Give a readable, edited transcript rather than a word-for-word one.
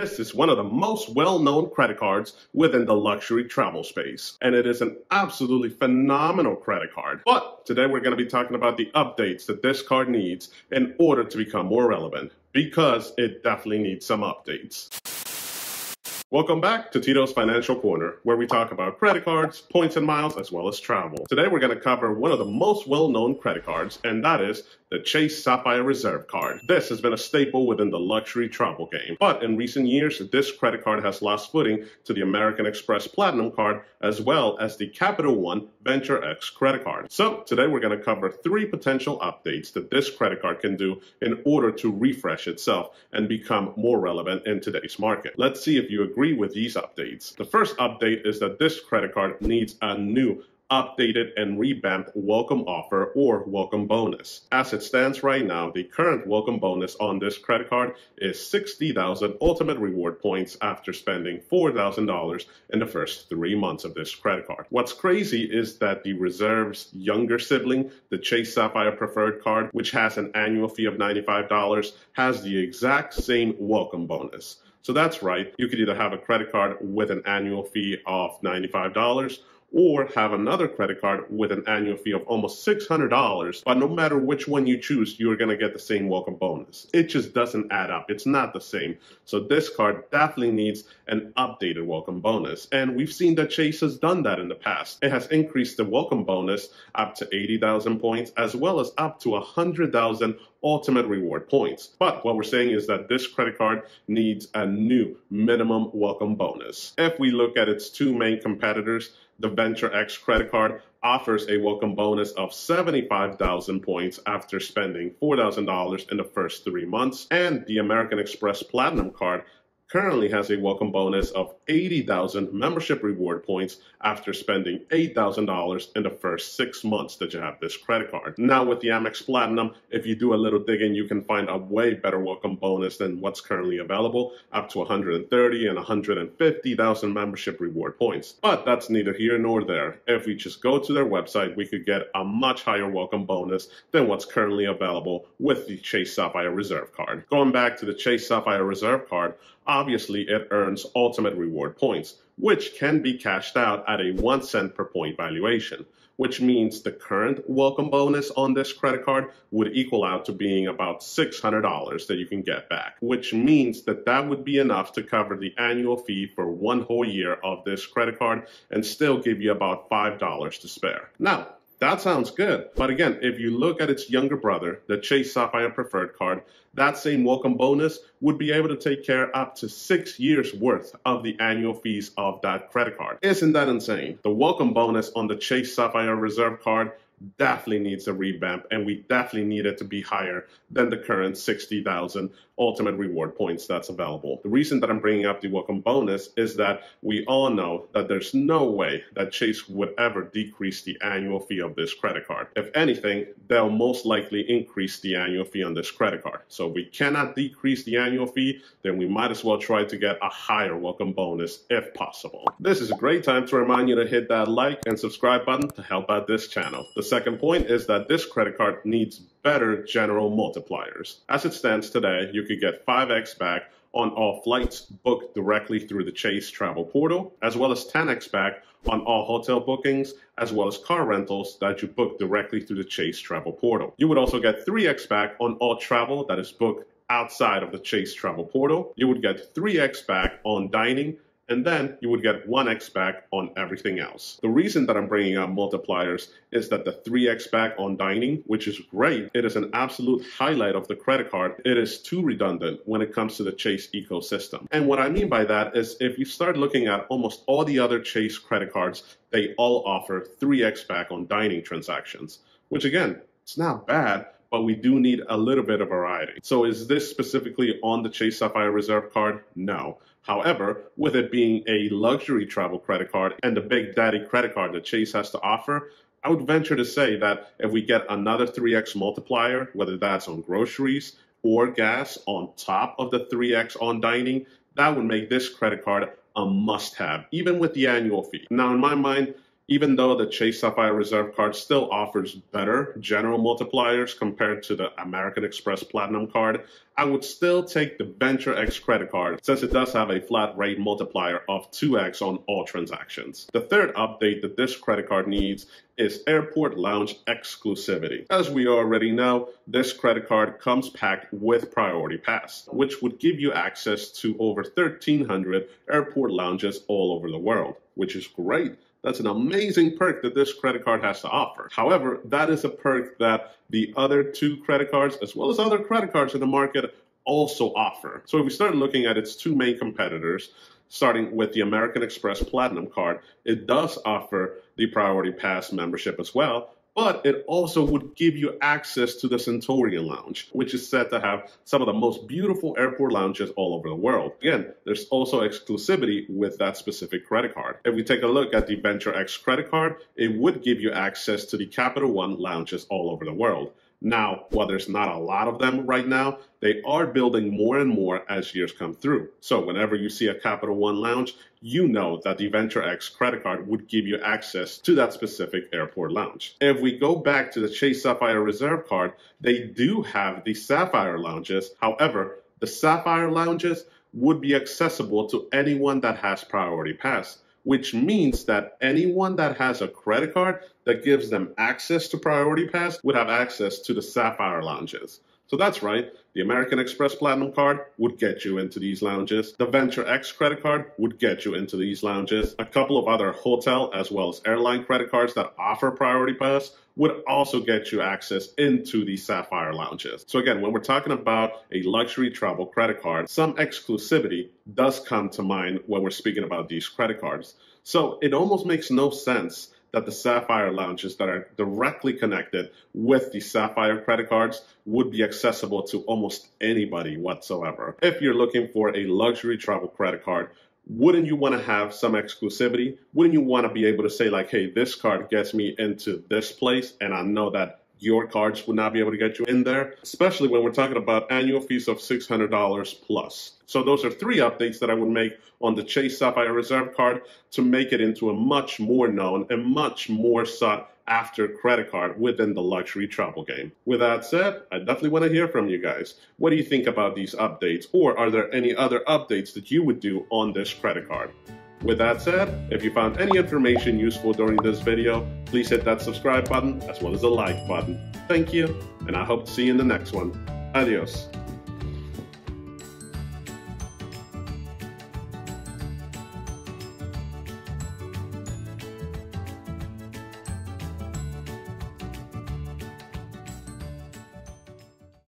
this is one of the most well-known credit cards within the luxury travel space, and it is an absolutely phenomenal credit card. But today we're going to be talking about the updates that this card needs in order to become more relevant, because it definitely needs some updates. Welcome back to Tito's Financial Corner, where we talk about credit cards, points and miles, as well as travel. Today we're going to cover one of the most well-known credit cards, and that is the Chase Sapphire Reserve card. This has been a staple within the luxury travel game, but in recent years, this credit card has lost footing to the American Express Platinum card, as well as the Capital One Venture X credit card. So today we're going to cover three potential updates that this credit card can do in order to refresh itself and become more relevant in today's market. Let's see if you agree with these updates. The first update is that this credit card needs a new, updated and revamped welcome offer or welcome bonus. As it stands right now, the current welcome bonus on this credit card is 60,000 ultimate reward points after spending $4,000 in the first 3 months of this credit card. What's crazy is that the Reserve's younger sibling, the Chase Sapphire Preferred card, which has an annual fee of $95, has the exact same welcome bonus. So that's right, you could either have a credit card with an annual fee of $95 or have another credit card with an annual fee of almost $600, but no matter which one you choose, you're going to get the same welcome bonus. It just doesn't add up. It's not the same. So this card definitely needs an updated welcome bonus, and we've seen that Chase has done that in the past. It has increased the welcome bonus up to 80,000 points, as well as up to 100,000 ultimate reward points. But what we're saying is that this credit card needs a new minimum welcome bonus. If we look at its two main competitors, the Venture X credit card offers a welcome bonus of 75,000 points after spending $4,000 in the first 3 months, and the American Express Platinum card currently has a welcome bonus of 80,000 membership reward points after spending $8,000 in the first 6 months that you have this credit card. Now with the Amex Platinum, if you do a little digging, you can find a way better welcome bonus than what's currently available, up to 130 and 150,000 membership reward points. But that's neither here nor there. If we just go to their website, we could get a much higher welcome bonus than what's currently available with the Chase Sapphire Reserve card. Going back to the Chase Sapphire Reserve card, obviously, it earns ultimate reward points, which can be cashed out at a 1 cent per point valuation, which means the current welcome bonus on this credit card would equal out to being about $600 that you can get back, which means that that would be enough to cover the annual fee for one whole year of this credit card and still give you about $5 to spare. Now, that sounds good, but again, if you look at its younger brother, the Chase Sapphire Preferred card, that same welcome bonus would be able to take care up to 6 years worth of the annual fees of that credit card. Isn't that insane? The welcome bonus on the Chase Sapphire Reserve card definitely needs a revamp, and we definitely need it to be higher than the current 60,000 ultimate reward points that's available. The reason that I'm bringing up the welcome bonus is that we all know that there's no way that Chase would ever decrease the annual fee of this credit card. If anything, they'll most likely increase the annual fee on this credit card. So if we cannot decrease the annual fee, then we might as well try to get a higher welcome bonus if possible. This is a great time to remind you to hit that like and subscribe button to help out this channel. The second point is that this credit card needs better general multipliers. As it stands today, you could get 5x back on all flights booked directly through the Chase Travel Portal, as well as 10x back on all hotel bookings, as well as car rentals that you book directly through the Chase Travel Portal. You would also get 3x back on all travel that is booked outside of the Chase Travel Portal. You would get 3x back on dining, and then you would get 1x back on everything else. The reason that I'm bringing up multipliers is that the 3x back on dining, which is great, it is an absolute highlight of the credit card. It is too redundant when it comes to the Chase ecosystem. And what I mean by that is if you start looking at almost all the other Chase credit cards, they all offer 3x back on dining transactions, which again, it's not bad, but we do need a little bit of variety. So is this specifically on the Chase Sapphire Reserve card? No. However, with it being a luxury travel credit card and the big daddy credit card that Chase has to offer, I would venture to say that if we get another 3x multiplier, whether that's on groceries or gas on top of the 3x on dining, that would make this credit card a must-have, even with the annual fee. Now, in my mind, even though the Chase Sapphire Reserve card still offers better general multipliers compared to the American Express Platinum card, I would still take the Venture X credit card since it does have a flat rate multiplier of 2x on all transactions. The third update that this credit card needs is airport lounge exclusivity. As we already know, this credit card comes packed with Priority Pass, which would give you access to over 1,300 airport lounges all over the world, which is great. That's an amazing perk that this credit card has to offer. However, that is a perk that the other two credit cards, as well as other credit cards in the market, also offer. So if we start looking at its two main competitors, starting with the American Express Platinum card, it does offer the Priority Pass membership as well, but it also would give you access to the Centurion Lounge, which is said to have some of the most beautiful airport lounges all over the world. Again, there's also exclusivity with that specific credit card. If we take a look at the Venture X credit card, it would give you access to the Capital One lounges all over the world. Now, while there's not a lot of them right now, they are building more and more as years come through. So whenever you see a Capital One lounge, you know that the Venture X credit card would give you access to that specific airport lounge. If we go back to the Chase Sapphire Reserve card, they do have the Sapphire lounges. However, the Sapphire lounges would be accessible to anyone that has Priority Pass, which means that anyone that has a credit card that gives them access to Priority Pass would have access to the Sapphire lounges. So that's right, the American Express Platinum card would get you into these lounges. The Venture X credit card would get you into these lounges. A couple of other hotel as well as airline credit cards that offer Priority Pass would also get you access into the Sapphire lounges. So again, when we're talking about a luxury travel credit card, some exclusivity does come to mind when we're speaking about these credit cards. So it almost makes no sense that the Sapphire lounges that are directly connected with the Sapphire credit cards would be accessible to almost anybody whatsoever. If you're looking for a luxury travel credit card, wouldn't you want to have some exclusivity? Wouldn't you want to be able to say like, hey, this card gets me into this place, and I know that your cards would not be able to get you in there, especially when we're talking about annual fees of $600 plus. So those are three updates that I would make on the Chase Sapphire Reserve card to make it into a much more known and much more sought after credit card within the luxury travel game. With that said, I definitely want to hear from you guys. What do you think about these updates, or are there any other updates that you would do on this credit card? With that said, if you found any information useful during this video, please hit that subscribe button as well as the like button. Thank you, and I hope to see you in the next one. Adios.